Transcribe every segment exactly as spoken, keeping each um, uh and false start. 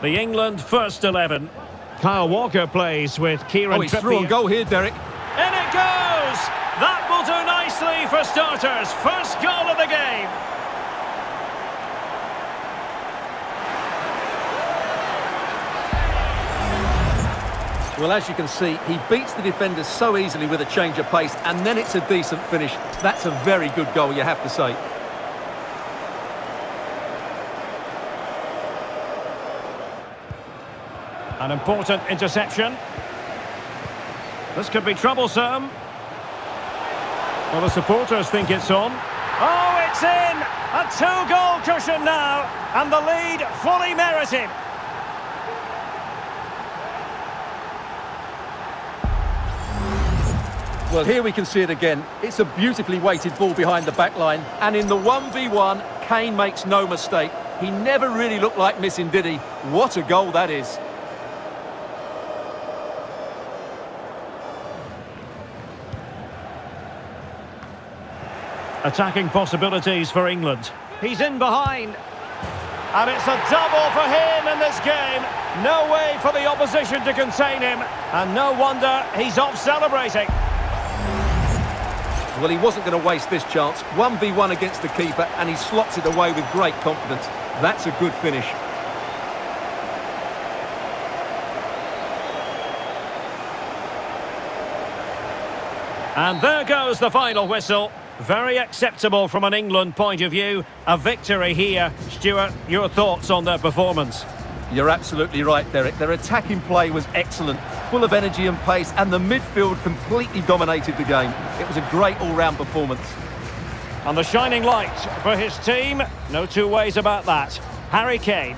The England first eleven. Kyle Walker plays with Kieran Trippier. Oh, he's through on goal here, Derek. In it goes! That will do nicely for starters. First goal of the game. Well, as you can see, he beats the defenders so easily with a change of pace, and then it's a decent finish. That's a very good goal, you have to say. An important interception. This could be troublesome. Well, the supporters think it's on. Oh, it's in! A two-goal cushion now, and the lead fully merited. Well, here we can see it again. It's a beautifully weighted ball behind the back line, and in the one v one, Kane makes no mistake. He never really looked like missing, did he? What a goal that is. Attacking possibilities for England. He's in behind. And it's a double for him in this game. No way for the opposition to contain him. And no wonder he's off celebrating. Well, he wasn't going to waste this chance. one v one against the keeper, and he slots it away with great confidence. That's a good finish. And there goes the final whistle. Very acceptable from an England point of view. A victory here. Stuart, your thoughts on their performance? You're absolutely right, Derek. Their attacking play was excellent, full of energy and pace, and the midfield completely dominated the game. It was a great all-round performance. And the shining light for his team. No two ways about that. Harry Kane.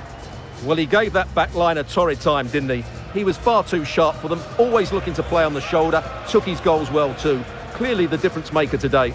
Well, he gave that back line a torrid time, didn't he? He was far too sharp for them, always looking to play on the shoulder, took his goals well too. Clearly the difference maker today.